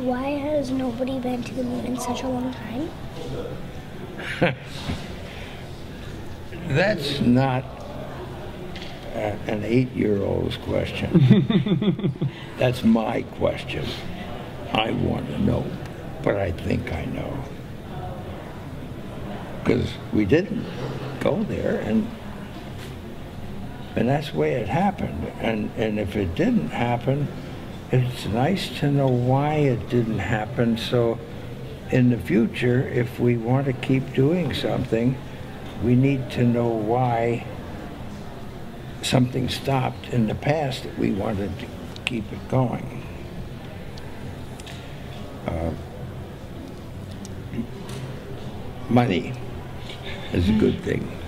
Why has nobody been to the moon in such a long time? That's not an 8-year-old's question. That's my question. I want to know, but I think I know. Because we didn't go there, and that's the way it happened. And if it didn't happen, it's nice to know why it didn't happen. So in the future, if we want to keep doing something, we need to know why something stopped in the past that we wanted to keep it going. Money is a good thing.